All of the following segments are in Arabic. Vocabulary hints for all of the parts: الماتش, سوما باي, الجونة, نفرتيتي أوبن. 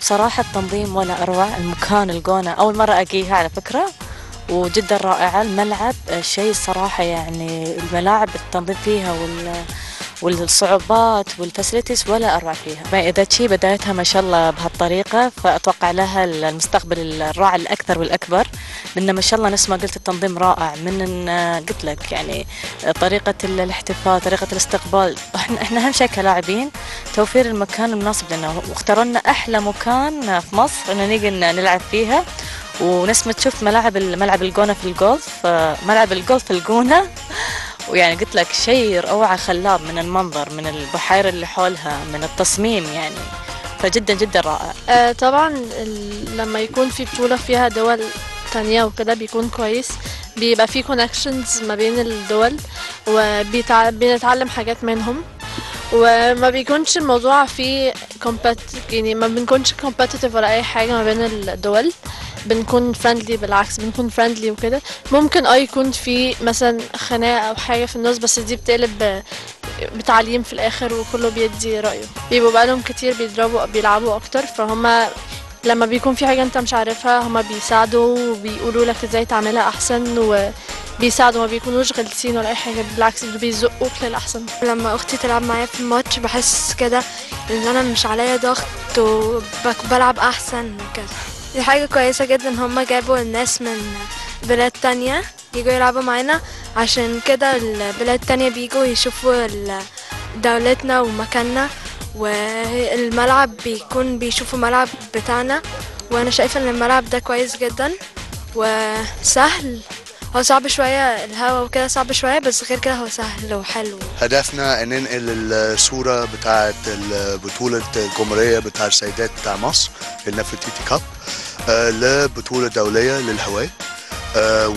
بصراحة التنظيم ولا أروع. المكان الجونة أول مرة أجيها على فكرة وجدا رائعة. الملعب شيء صراحة، يعني الملاعب التنظيم فيها والصعوبات والفاسيلتيز ولا أروع فيها. إذا شي بدايتها ما شاء الله بهالطريقة، فأتوقع لها المستقبل الراعي الأكثر والأكبر، لأن ما شاء الله نفس ما قلت التنظيم رائع. من قلت لك يعني طريقة الاحتفال، طريقة الاستقبال، إحنا أهم شيء كلاعبين توفير المكان المناسب لنا، واختاروا لنا أحلى مكان في مصر إن نيجي نلعب فيها. ونفس ما تشوف ملعب الجونة في الجولف، ملعب الجولف في الجونة، ويعني قلت لك شيء روعة خلاب من المنظر، من البحيرة اللي حولها، من التصميم، يعني فجدا جدا رائع. طبعا لما يكون في بطولة فيها دول تانية وكده بيكون كويس، بيبقى في كونكشنز ما بين الدول وبنتعلم حاجات منهم، وما بيكونش الموضوع فيه يعني ما بنكونش كومبتيتيف ولا أي حاجة ما بين الدول، بنكون فريندلي، بالعكس بنكون فريندلي وكده. ممكن يكون في مثلا خناقه او حاجه في النص، بس دي بتقلب بتعليم في الاخر، وكله بيدي رايه. بيبقوا بقالهم كتير بيلعبوا اكتر، فهم لما بيكون في حاجه انت مش عارفها هم بيساعدوا وبيقولوا لك ازاي تعملها احسن، وبيساعدوا، ما بيكونوش غلسين ولا اي حاجه، بالعكس بيزقوك للاحسن. لما اختي تلعب معايا في الماتش بحس كده ان انا مش عليا ضغط وبلعب احسن وكده. دي حاجة كويسة جدا، هم جابوا الناس من بلاد تانية يجوا يلعبوا معانا، عشان كده البلاد تانية بيجوا يشوفوا دولتنا ومكاننا، والملعب بيكون بيشوفوا الملعب بتاعنا. وانا شايفة ان الملعب ده كويس جدا وسهل، هو صعب شوية الهوا وكده صعب شوية، بس غير كده هو سهل وحلو. هدفنا ان ننقل الصورة بتاعة البطولة الجمهورية بتاع السيدات بتاع مصر النفرتيتي كاب لبطولة دولية للهواء،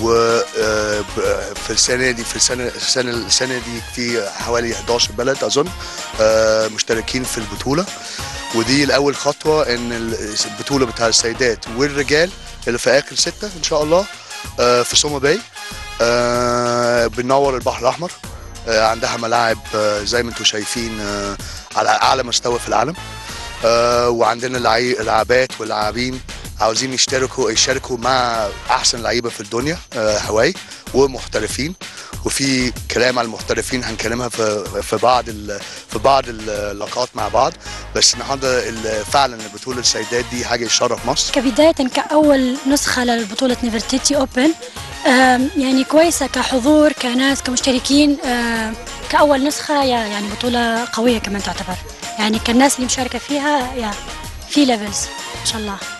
وفي السنة دي في حوالي 11 بلد أظن مشتركين في البطولة. ودي الأول خطوة ان البطولة بتاع السيدات والرجال اللي في آخر 6 إن شاء الله في سوما باي بننور البحر الأحمر. عندها ملاعب زي ما انتم شايفين على أعلى مستوى في العالم، وعندنا لعبات واللاعبين عاوزين يشاركوا مع أحسن لعيبة في الدنيا هواي ومحترفين. وفي كلام على المحترفين هنكلمها في بعض اللقاءات مع بعض، بس النهارده فعلا البطوله السيدات دي حاجه يشرف مصر. كبدايه كاول نسخه لبطوله نفرتيتي أوبن، يعني كويسه كحضور كناس كمشتركين، كاول نسخه يعني بطوله قويه كمان تعتبر، يعني كالناس اللي مشاركه فيها في ليفلز ان شاء الله.